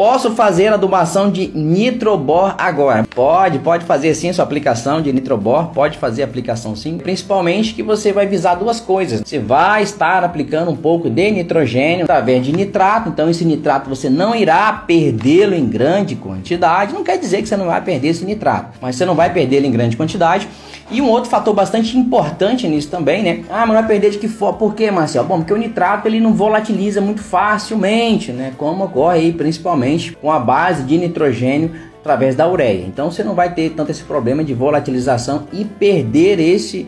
Posso fazer a adubação de nitrobor agora? Pode fazer sim sua aplicação de nitrobor, pode fazer a aplicação sim. Principalmente que você vai visar duas coisas. Você vai estar aplicando um pouco de nitrogênio através de nitrato. Então esse nitrato você não irá perdê-lo em grande quantidade. Não quer dizer que você não vai perder esse nitrato, mas você não vai perdê-lo em grande quantidade. E um outro fator bastante importante nisso também, né? Ah, mas vai perder de que forma? Por quê, Marcelo? Bom, porque o nitrato ele não volatiliza muito facilmente, né? Como ocorre aí principalmente com a base de nitrogênio através da ureia. Então você não vai ter tanto esse problema de volatilização e perder esse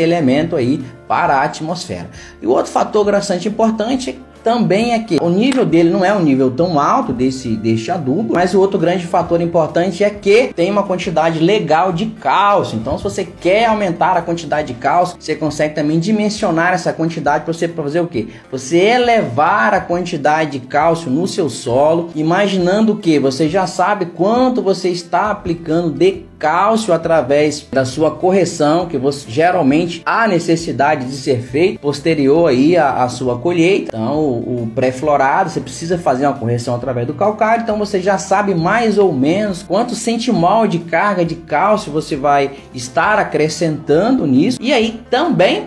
elemento aí para a atmosfera. E o outro fator bastante importante também é que o nível dele não é um nível tão alto deste adubo, mas o outro grande fator importante é que tem uma quantidade legal de cálcio. Então se você quer aumentar a quantidade de cálcio, você consegue também dimensionar essa quantidade para você fazer o quê? Você elevar a quantidade de cálcio no seu solo, imaginando que você já sabe quanto você está aplicando de cálcio através da sua correção, que você geralmente há necessidade de ser feito posterior aí à sua colheita. Então o pré-florado, você precisa fazer uma correção através do calcário, então você já sabe mais ou menos quantos centimol de carga de cálcio você vai estar acrescentando nisso, e aí também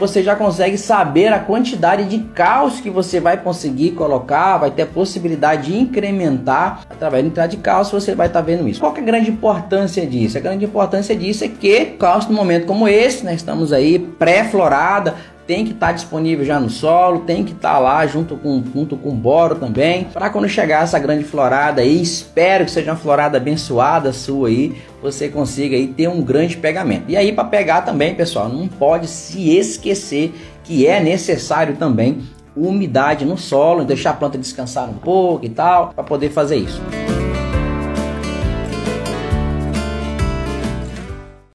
você já consegue saber a quantidade de cálcio que você vai conseguir colocar, vai ter a possibilidade de incrementar através do nitrato de cálcio, você vai estar vendo isso. Qual que é a grande importância disso? A grande importância disso é que cálcio, num momento como esse, nós estamos aí pré-florada, tem que estar disponível já no solo, tem que estar lá junto com o boro também, para quando chegar essa grande florada aí, espero que seja uma florada abençoada sua aí, você consiga aí ter um grande pegamento. E aí para pegar também, pessoal, não pode se esquecer que é necessário também umidade no solo, deixar a planta descansar um pouco e tal, para poder fazer isso.